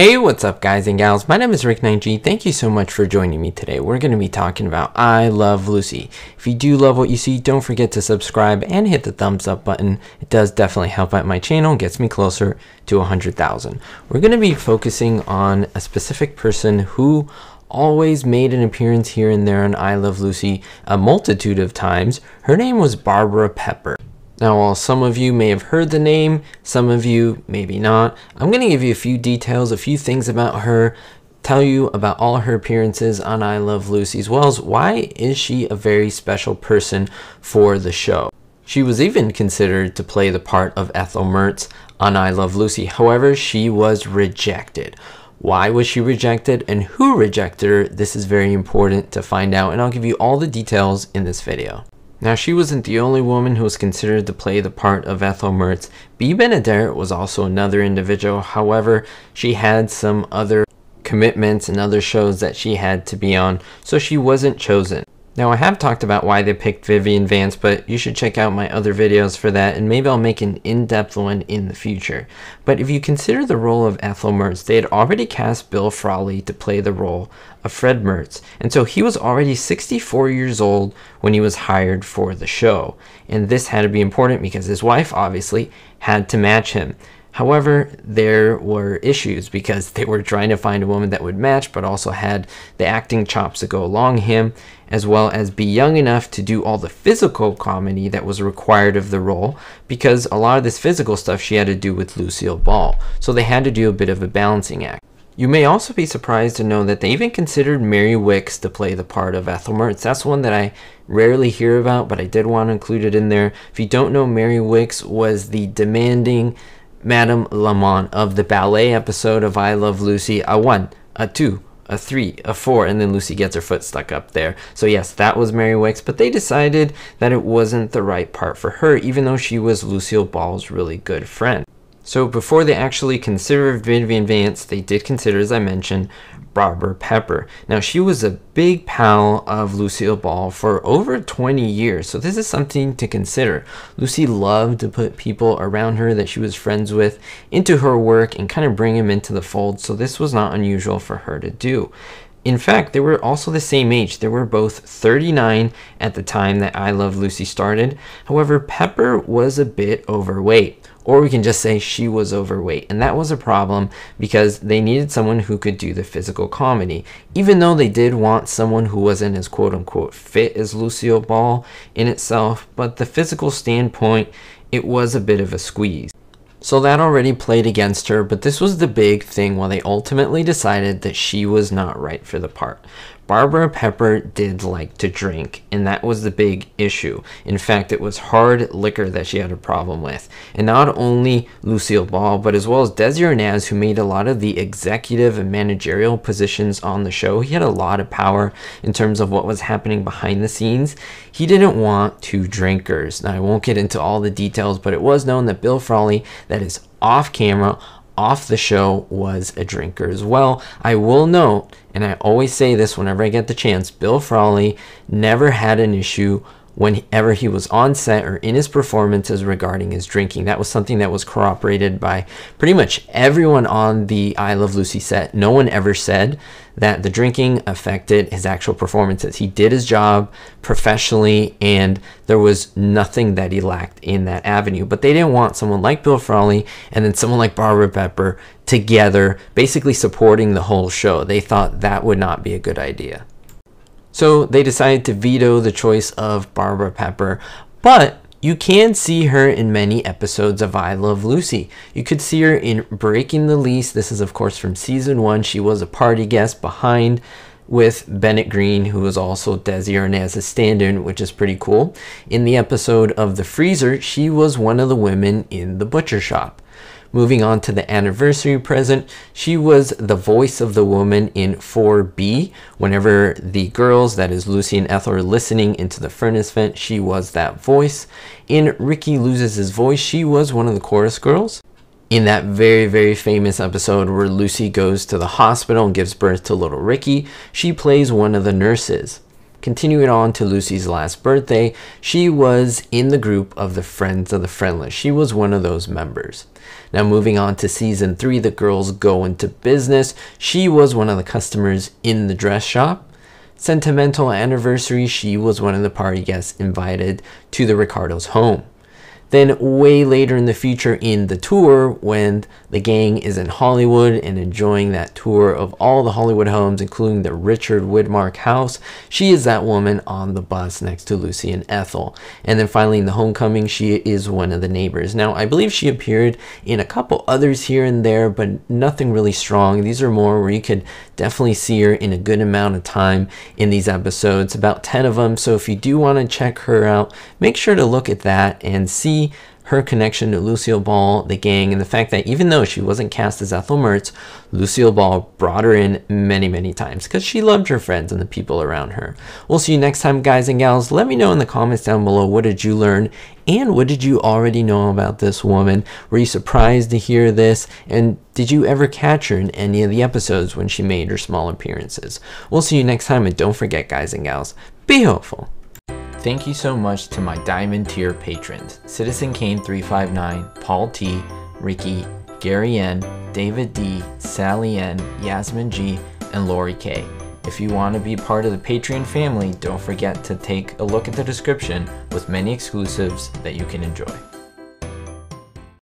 Hey, what's up guys and gals, my name is Rick9G. Thank you so much for joining me today. We're going to be talking about I Love Lucy. If you do love what you see, don't forget to subscribe and hit the thumbs up button. It does definitely help out my channel, gets me closer to 100,000. We're going to be focusing on a specific person who always made an appearance here and there on I Love Lucy a multitude of times. Her name was Barbara Pepper. Now, while some of you may have heard the name, some of you maybe not, I'm going to give you a few details, a few things about her, tell you about all her appearances on I Love Lucy, as well as why is she a very special person for the show. She was even considered to play the part of Ethel Mertz on I Love Lucy. However, she was rejected. Why was she rejected and who rejected her? This is very important to find out, and I'll give you all the details in this video. Now, she wasn't the only woman who was considered to play the part of Ethel Mertz. Bea Benaderet was also another individual. However, she had some other commitments and other shows that she had to be on, so she wasn't chosen. Now, I have talked about why they picked Vivian Vance, but you should check out my other videos for that, and maybe I'll make an in-depth one in the future. But if you consider the role of Ethel Mertz, they had already cast Bill Frawley to play the role of Fred Mertz, and so he was already 64 years old when he was hired for the show. And this had to be important because his wife obviously had to match him. However, there were issues because they were trying to find a woman that would match but also had the acting chops to go along him, as well as be young enough to do all the physical comedy that was required of the role, because a lot of this physical stuff she had to do with Lucille Ball. So they had to do a bit of a balancing act. You may also be surprised to know that they even considered Mary Wicks to play the part of Ethel Mertz. That's one that I rarely hear about, but I did want to include it in there. If you don't know, Mary Wicks was the demanding Madame Lamont of the ballet episode of I Love Lucy, a 1, a 2, a 3, a 4, and then Lucy gets her foot stuck up there. So yes, that was Mary Wicks, but they decided that it wasn't the right part for her, even though she was Lucille Ball's really good friend. So before they actually considered Vivian Vance, they did consider, as I mentioned, Barbara Pepper. Now, she was a big pal of Lucille Ball for over 20 years, so this is something to consider. Lucy loved to put people around her that she was friends with into her work and kind of bring them into the fold, so this was not unusual for her to do. In fact, they were also the same age. They were both 39 at the time that I Love Lucy started. However, Pepper was a bit overweight. Or we can just say she was overweight, and that was a problem because they needed someone who could do the physical comedy. Even though they did want someone who wasn't as quote-unquote fit as Lucille Ball in itself, but the physical standpoint, it was a bit of a squeeze. So that already played against her, but this was the big thing while they ultimately decided that she was not right for the part. Barbara Pepper did like to drink, and that was the big issue. In fact, it was hard liquor that she had a problem with. And not only Lucille Ball, but as well as Desi Arnaz, who made a lot of the executive and managerial positions on the show. He had a lot of power in terms of what was happening behind the scenes. He didn't want two drinkers. Now, I won't get into all the details, but it was known that Bill Frawley, that is off camera, off the show, was a drinker as well. I will note, and I always say this whenever I get the chance, Bill Frawley never had an issue whenever he was on set or in his performances regarding his drinking. That was something that was corroborated by pretty much everyone on the I Love Lucy set. No one ever said that the drinking affected his actual performances. He did his job professionally, and there was nothing that he lacked in that avenue. But they didn't want someone like Bill Frawley and then someone like Barbara Pepper together, basically supporting the whole show. They thought that would not be a good idea. So they decided to veto the choice of Barbara Pepper, but you can see her in many episodes of I Love Lucy. You could see her in Breaking the Lease. This is, of course, from season 1. She was a party guest behind with Bennett Green, who was also Desi Arnaz's stand-in, which is pretty cool. In the episode of The Freezer, she was one of the women in the butcher shop. Moving on to the anniversary present, she was the voice of the woman in 4B. Whenever the girls, that is Lucy and Ethel, are listening into the furnace vent, she was that voice. In Ricky Loses His Voice, she was one of the chorus girls. In that very, very famous episode where Lucy goes to the hospital and gives birth to little Ricky, she plays one of the nurses. Continuing on to Lucy's last birthday, she was in the group of the Friends of the Friendless. She was one of those members. Now moving on to season 3, the girls go into business. She was one of the customers in the dress shop. Sentimental anniversary, she was one of the party guests invited to the Ricardo's home. Then way later in the future in the tour, when the gang is in Hollywood and enjoying that tour of all the Hollywood homes, including the Richard Widmark house, she is that woman on the bus next to Lucy and Ethel. And then finally in the homecoming, she is one of the neighbors. Now, I believe she appeared in a couple others here and there, but nothing really strong. These are more where you could definitely see her in a good amount of time in these episodes, about 10 of them. So if you do want to check her out, make sure to look at that and see her connection to Lucille Ball, the gang, and the fact that even though she wasn't cast as Ethel Mertz, Lucille Ball brought her in many, many times because she loved her friends and the people around her. We'll see you next time, guys and gals. Let me know in the comments down below, what did you learn and what did you already know about this woman? Were you surprised to hear this? And did you ever catch her in any of the episodes when she made her small appearances? We'll see you next time, and don't forget, guys and gals, be hopeful. Thank you so much to my Diamond Tier patrons, Citizen Kane 359, Paul T, Ricky, Gary N, David D, Sally N, Yasmin G, and Lori K. If you want to be part of the Patreon family, don't forget to take a look at the description with many exclusives that you can enjoy.